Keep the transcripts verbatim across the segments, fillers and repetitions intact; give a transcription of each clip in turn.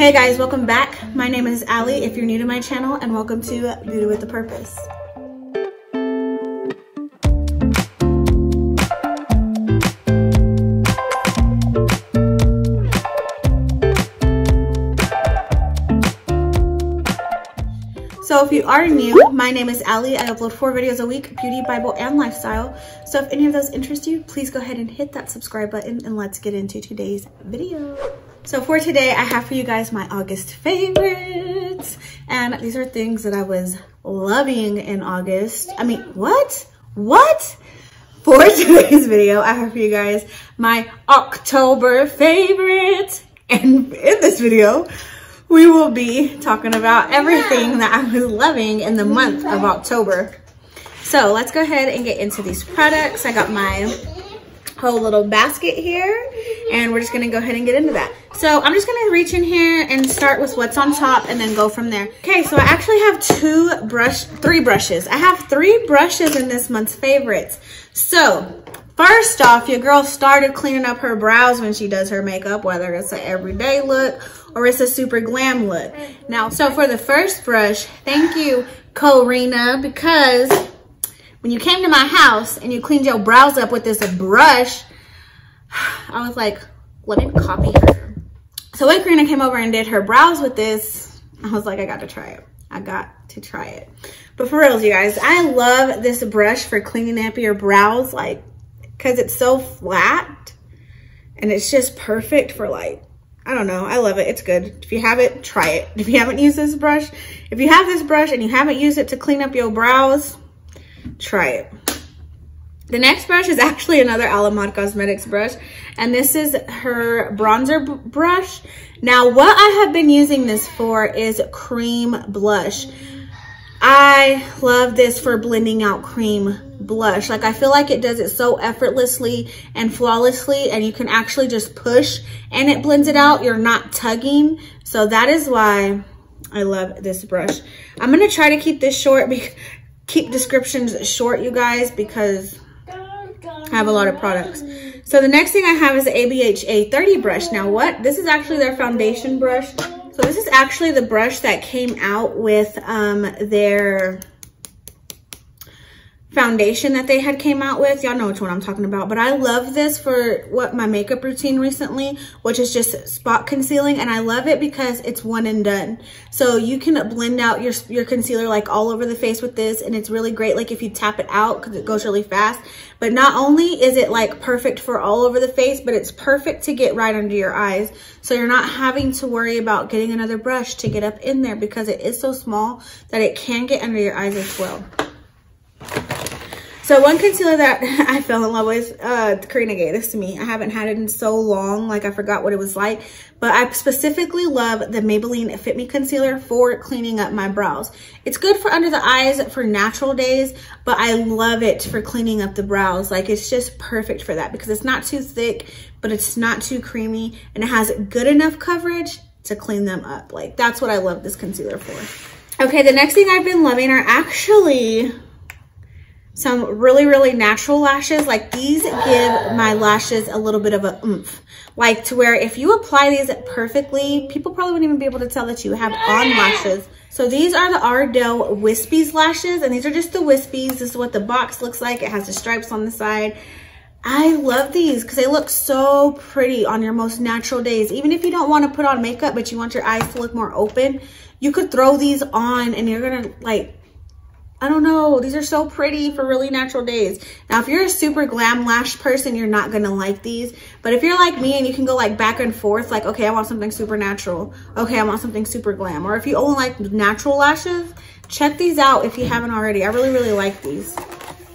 Hey guys, welcome back. My name is Allie, if you're new to my channel, and welcome to Beauty with a Purpose. So if you are new, my name is Allie. I upload four videos a week, beauty, Bible, and lifestyle. So if any of those interest you, please go ahead and hit that subscribe button and let's get into today's video. So for today, I have for you guys my August favorites. And these are things that I was loving in August. I mean, what? What? For today's video, I have for you guys my October favorites. And in this video, we will be talking about everything that I was loving in the month of October. So let's go ahead and get into these products. I got my whole little basket here and we're just gonna go ahead and get into that. So I'm just gonna reach in here and start with what's on top and then go from there. Okay, so I actually have two brush, three brushes. I have three brushes in this month's favorites. So first off, your girl started cleaning up her brows when she does her makeup, whether it's an everyday look or it's a super glam look. Now, so for the first brush, thank you, Karina, because when you came to my house and you cleaned your brows up with this brush, I was like, let me copy her. So when Karina came over and did her brows with this, I was like, I got to try it. I got to try it. But for reals, you guys, I love this brush for cleaning up your brows, like, because it's so flat and it's just perfect for, like, I don't know, I love it. It's good. If you have it, try it. If you haven't used this brush, if you have this brush and you haven't used it to clean up your brows, try it. The next brush is actually another Alamod Cosmetics brush, and this is her bronzer brush. Now, what I have been using this for is cream blush. I love this for blending out cream blush. Like, I feel like it does it so effortlessly and flawlessly, and you can actually just push and it blends it out. You're not tugging. So that is why I love this brush. I'm gonna try to keep this short, keep descriptions short, you guys, because I have a lot of products. So the next thing I have is the A B H A thirty brush. Now what? This is actually their foundation brush. So this is actually the brush that came out with um, their foundation that they had came out with. Y'all know which one I'm talking about, but I love this for what my makeup routine recently, which is just spot concealing, and I love it because it's one and done. So you can blend out your, your concealer like all over the face with this, and it's really great like if you tap it out because it goes really fast. But not only is it like perfect for all over the face, but it's perfect to get right under your eyes. So you're not having to worry about getting another brush to get up in there because it is so small that it can get under your eyes as well. So one concealer that I fell in love with, uh, Karina gave this to me. I haven't had it in so long, like I forgot what it was like. But I specifically love the Maybelline Fit Me concealer for cleaning up my brows. It's good for under the eyes for natural days, but I love it for cleaning up the brows. Like, it's just perfect for that because it's not too thick, but it's not too creamy. And it has good enough coverage to clean them up. Like, that's what I love this concealer for. Okay, the next thing I've been loving are actually some really, really natural lashes. Like, these give my lashes a little bit of a oomph. Like, to where if you apply these perfectly, people probably wouldn't even be able to tell that you have on lashes. So these are the Ardell Wispies lashes, and these are just the Wispies. This is what the box looks like. It has the stripes on the side. I love these because they look so pretty on your most natural days. Even if you don't want to put on makeup, but you want your eyes to look more open, you could throw these on and you're gonna, like, I don't know, these are so pretty for really natural days. Now, if you're a super glam lash person, you're not gonna like these. But if you're like me and you can go like back and forth, like, okay, I want something super natural. Okay, I want something super glam. Or if you only like natural lashes, check these out if you haven't already. I really, really like these.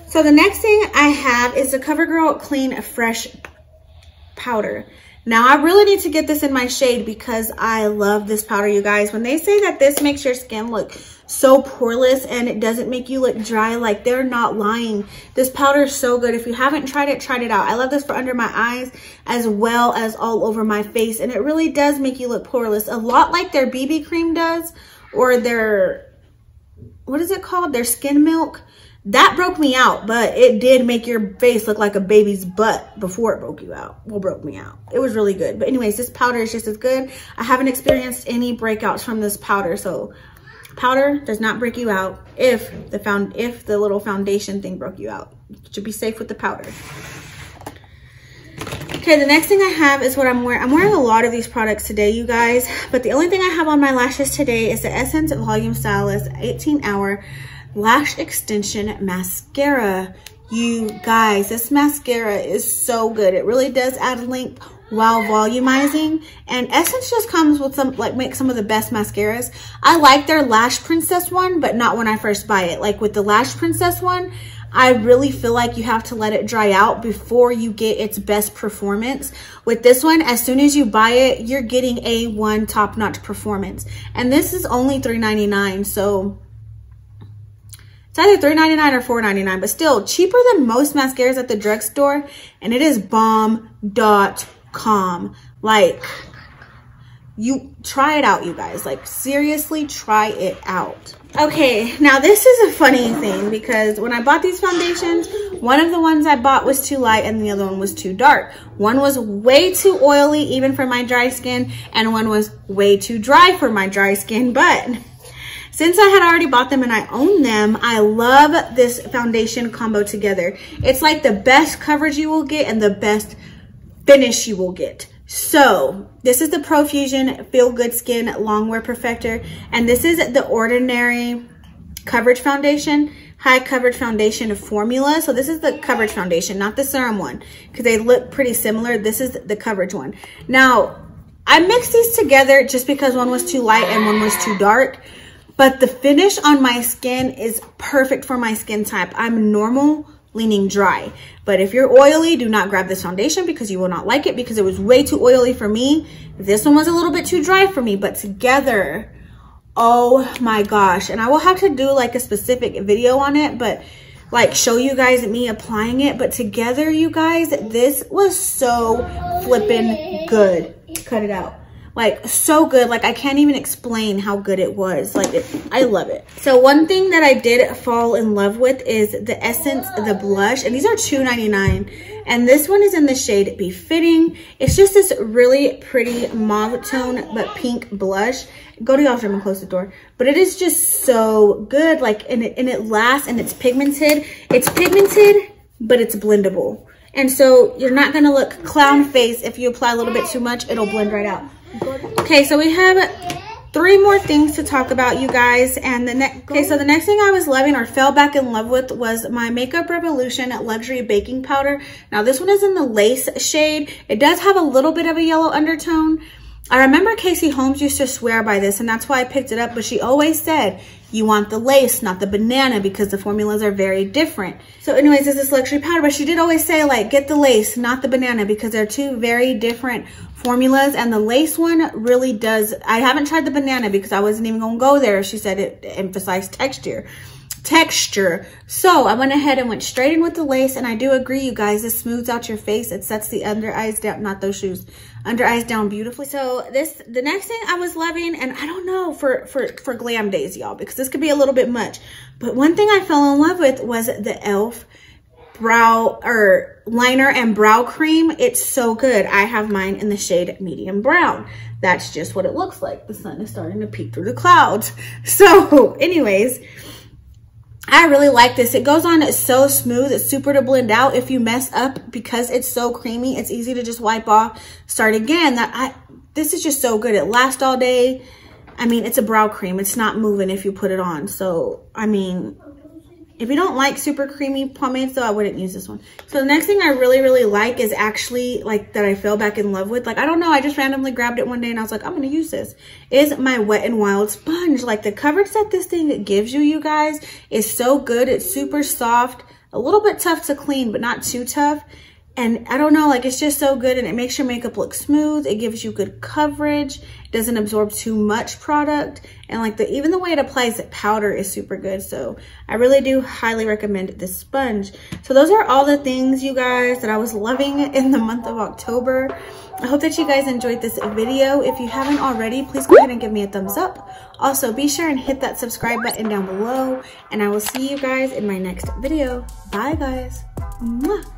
So the next thing I have is the CoverGirl Clean Fresh powder. Now, I really need to get this in my shade because I love this powder, you guys. When they say that this makes your skin look so poreless and it doesn't make you look dry, like, they're not lying. This powder is so good. If you haven't tried it, try it out. I love this for under my eyes as well as all over my face. And it really does make you look poreless. A lot like their B B cream does, or their, what is it called? Their skin milk. That broke me out, but it did make your face look like a baby's butt before it broke you out. Well, broke me out. It was really good. But anyways, this powder is just as good. I haven't experienced any breakouts from this powder, so powder does not break you out if the found if the little foundation thing broke you out. You should be safe with the powder. Okay, the next thing I have is what I'm wearing. I'm wearing a lot of these products today, you guys, but the only thing I have on my lashes today is the Essence Volume Stylist eighteen hour Lash Extension Mascara. You guys, this mascara is so good. It really does add length while volumizing, and Essence just comes with some, like, make some of the best mascaras. I like their Lash Princess one, but not when I first buy it. Like with the Lash Princess one, I really feel like you have to let it dry out before you get its best performance. With this one, as soon as you buy it, you're getting A one top-notch performance. And this is only three ninety-nine, so it's either three ninety-nine or four ninety-nine, but still cheaper than most mascaras at the drugstore, and it is bomb dot com. Like, you try it out, you guys. Like, seriously, try it out. Okay, now this is a funny thing, because when I bought these foundations, one of the ones I bought was too light and the other one was too dark. One was way too oily even for my dry skin, and one was way too dry for my dry skin. But since I had already bought them and I own them, I love this foundation combo together. It's like the best coverage you will get and the best finish you will get. So this is the Profusion Feel Good Skin Longwear Perfector, and this is the Ordinary Coverage Foundation, High Coverage Foundation Formula. So this is the coverage foundation, not the serum one, because they look pretty similar. This is the coverage one. Now, I mixed these together just because one was too light and one was too dark, but the finish on my skin is perfect for my skin type. I'm normal leaning dry, but if you're oily, do not grab this foundation because you will not like it, because it was way too oily for me. This one was a little bit too dry for me, but together, oh my gosh. And I will have to do like a specific video on it, but like show you guys me applying it. But together, you guys, this was so flipping good. Cut it out. Like, so good. Like, I can't even explain how good it was. Like, it, I love it. So one thing that I did fall in love with is the Essence, the blush. And these are two ninety-nine. And this one is in the shade Befitting. It's just this really pretty mauve tone, but pink blush. Go to y'all's room and close the door. But it is just so good. Like, and it, and it lasts, and it's pigmented. It's pigmented, but it's blendable. And so you're not going to look clown face if you apply a little bit too much. It'll blend right out. Okay, so we have three more things to talk about, you guys. And the next, okay, so the next thing I was loving or fell back in love with was my Makeup Revolution Luxury Baking Powder. Now, this one is in the lace shade. It does have a little bit of a yellow undertone. I remember Casey Holmes used to swear by this, and that's why I picked it up, but she always said, you want the lace, not the banana, because the formulas are very different. So anyways, this is luxury powder, but she did always say, like, get the lace, not the banana, because they're two very different formulas, and the lace one really does, I haven't tried the banana because I wasn't even gonna go there. She said it emphasized texture. texture so I went ahead and went straight in with the lace, and I do agree, you guys, this smooths out your face. It sets the under eyes down, not those shoes, under eyes down beautifully. So this, the next thing I was loving, and I don't know for for for glam days, y'all, because this could be a little bit much, but one thing I fell in love with was the Elf brow or liner and brow cream. It's so good. I have mine in the shade medium brown. That's just what it looks like. The sun is starting to peek through the clouds. So anyways, I really like this. It goes on so smooth. It's super to blend out. If you mess up, because it's so creamy, it's easy to just wipe off, start again. That I, this is just so good. It lasts all day. I mean, it's a brow cream. It's not moving if you put it on. So, I mean, if you don't like super creamy pomades, though, I wouldn't use this one. So the next thing I really, really like is actually, like, that I fell back in love with. Like, I don't know. I just randomly grabbed it one day, and I was like, I'm going to use this. Is my Wet n Wild sponge. Like, the coverage that this thing gives you, you guys, is so good. It's super soft, a little bit tough to clean, but not too tough. And I don't know, like, it's just so good, and it makes your makeup look smooth. It gives you good coverage. It doesn't absorb too much product. And like the, even the way it applies the powder is super good. So I really do highly recommend this sponge. So those are all the things, you guys, that I was loving in the month of October. I hope that you guys enjoyed this video. If you haven't already, please go ahead and give me a thumbs up. Also, be sure and hit that subscribe button down below. And I will see you guys in my next video. Bye, guys. Mwah.